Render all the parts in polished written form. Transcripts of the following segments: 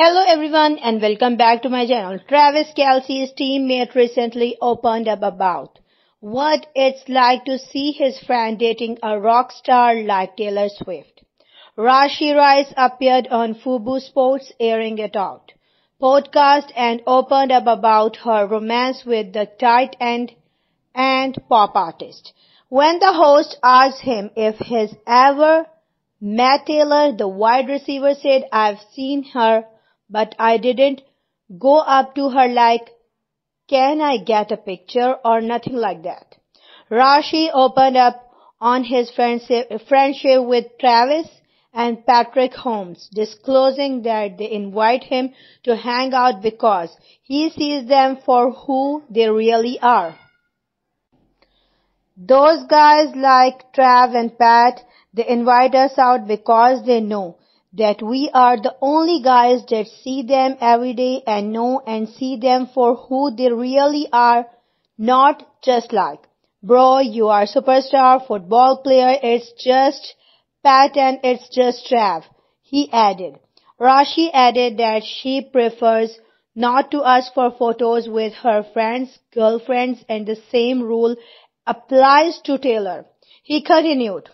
Hello everyone and welcome back to my channel. Travis Kelce's teammate recently opened up about what it's like to see his friend dating a rock star like Taylor Swift. Rashee Rice appeared on Fubo Sports Airing It Out podcast and opened up about her romance with the tight end and pop artist. When the host asked him if he's ever met Taylor, the wide receiver said, "I've seen her, but I didn't go up to her like, can I get a picture or nothing like that." Rashee opened up on his friendship with Travis and Patrick Holmes, disclosing that they invite him to hang out because he sees them for who they really are. Those guys like Trav and Pat, they invite us out because they know that we are the only guys that see them every day and know and see them for who they really are, not just like, bro, you are superstar, football player, it's just Pat and it's just Trav, he added. Rashee added that she prefers not to ask for photos with her friends, girlfriends, and the same rule applies to Taylor. He continued,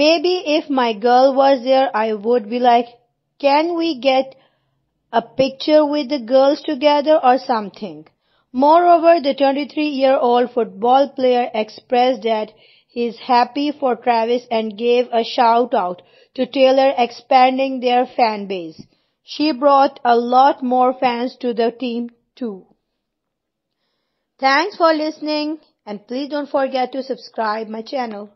"Maybe if my girl was there, I would be like, can we get a picture with the girls together or something?" Moreover, the 23-year-old football player expressed that he's happy for Travis and gave a shout-out to Taylor, expanding their fan base. She brought a lot more fans to the team too. Thanks for listening and please don't forget to subscribe my channel.